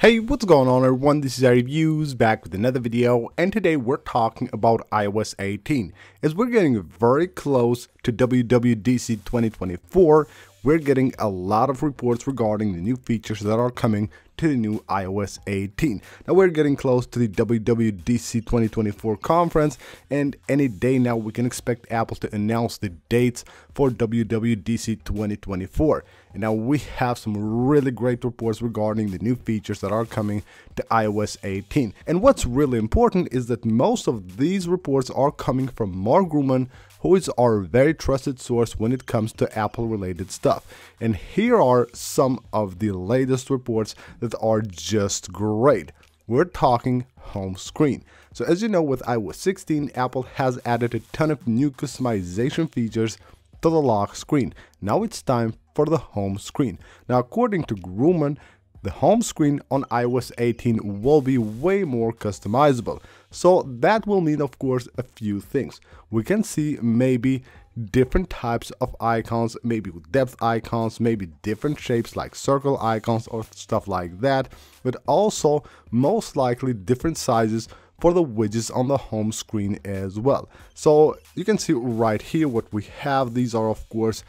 Hey, what's going on everyone, this is iReviews back with another video, and today we're talking about iOS 18. As we're getting very close to WWDC 2024, we're getting a lot of reports regarding the new features that are coming to the new iOS 18. Now we're getting close to the WWDC 2024 conference, and any day now we can expect Apple to announce the dates for WWDC 2024. And now we have some really great reports regarding the new features that are coming to iOS 18. And what's really important is that most of these reports are coming from Mark Gurman, who is our very trusted source when it comes to Apple related stuff. And here are some of the latest reports that are just great. We're talking home screen. So as you know, with iOS 16, Apple has added a ton of new customization features to the lock screen. Now it's time for the home screen. Now, according to Gurman, the home screen on iOS 18 will be way more customizable. So that will mean, of course, a few things. We can see maybe different types of icons, maybe with depth icons, maybe different shapes like circle icons or stuff like that, but also most likely different sizes for the widgets on the home screen as well. So you can see right here what we have. These are, of course,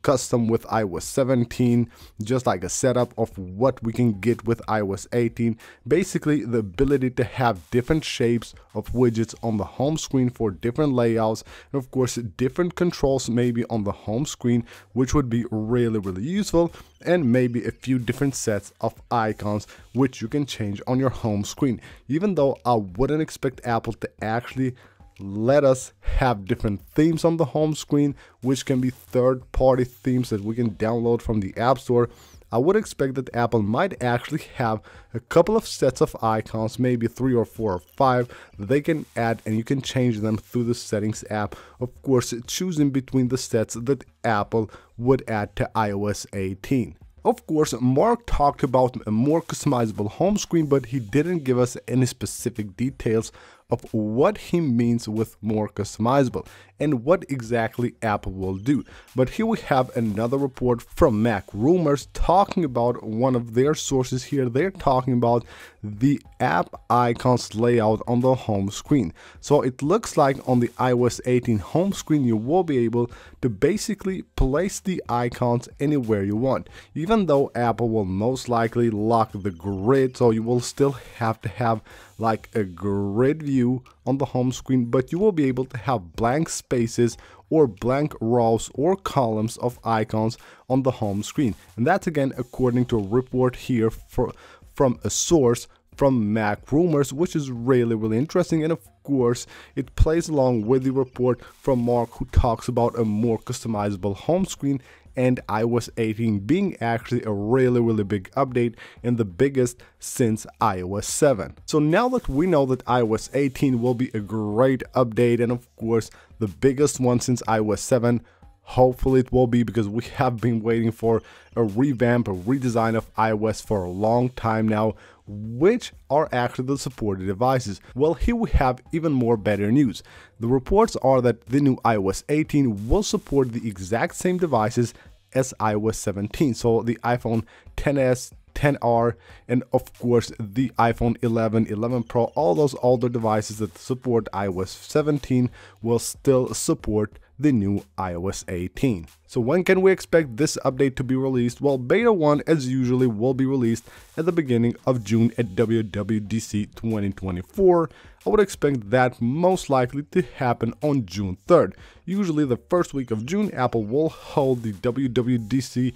custom with iOS 17, just like a setup of what we can get with iOS 18. Basically, the ability to have different shapes of widgets on the home screen for different layouts, and of course, different controls maybe on the home screen, which would be really, really useful, and maybe a few different sets of icons, which you can change on your home screen. Even though I wouldn't expect Apple to actually let us have different themes on the home screen, which can be third-party themes that we can download from the App Store, I would expect that Apple might actually have a couple of sets of icons, maybe 3 or 4 or 5, that they can add, and you can change them through the settings app, of course choosing between the sets that Apple would add to iOS 18. Of course, Mark talked about a more customizable home screen, but he didn't give us any specific details of what he means with more customizable and what exactly Apple will do. But here we have another report from Mac Rumors talking about one of their sources here. They're talking about the app icons layout on the home screen. So it looks like on the iOS 18 home screen, you will be able to basically place the icons anywhere you want, even though Apple will most likely lock the grid. So you will still have to have like a grid view on the home screen, but you will be able to have blank spaces or blank rows or columns of icons on the home screen. And that's again according to a report here from a source from Mac Rumors, which is really, really interesting. And of course, it plays along with the report from Mark, who talks about a more customizable home screen and iOS 18 being actually a really, really big update and the biggest since iOS 7. So now that we know that iOS 18 will be a great update and of course the biggest one since iOS 7, hopefully it will be, because we have been waiting for a revamp, a redesign of iOS for a long time now, which are actually the supported devices. Well, here we have even more better news. The reports are that the new iOS 18 will support the exact same devices as iOS 17. So the iPhone XS, XR, and of course the iPhone 11, 11 Pro, all those older devices that support iOS 17 will still support the new iOS 18. So when can we expect this update to be released? Well, beta 1 as usually will be released at the beginning of June at WWDC 2024. I would expect that most likely to happen on June 3rd. Usually the first week of June, Apple will hold the WWDC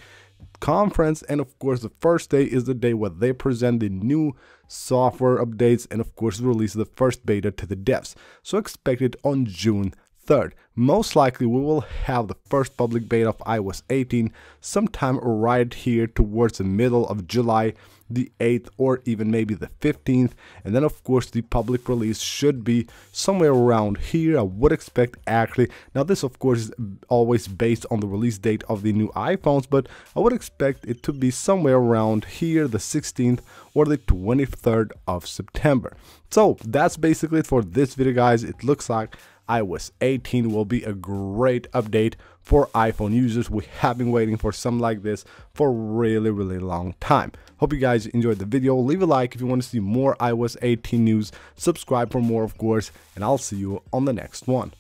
conference, and of course the first day is the day where they present the new software updates and of course release the first beta to the devs. So expect it on June 3rd. Most likely we will have the first public beta of iOS 18 sometime right here towards the middle of July, the 8th or even maybe the 15th, and then of course the public release should be somewhere around here, I would expect actually. Now this of course is always based on the release date of the new iPhones, but I would expect it to be somewhere around here, the 16th or the 23rd of September. So that's basically it for this video guys. It looks like iOS 18 will be a great update for iPhone users. We have been waiting for some like this for a really long time. Hope you guys enjoyed the video. Leave a like if you want to see more iOS 18 news. Subscribe for more, of course, and I'll see you on the next one.